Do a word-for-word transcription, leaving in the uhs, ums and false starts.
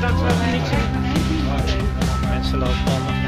Dat we niks hebben. Mensen lopen allemaal.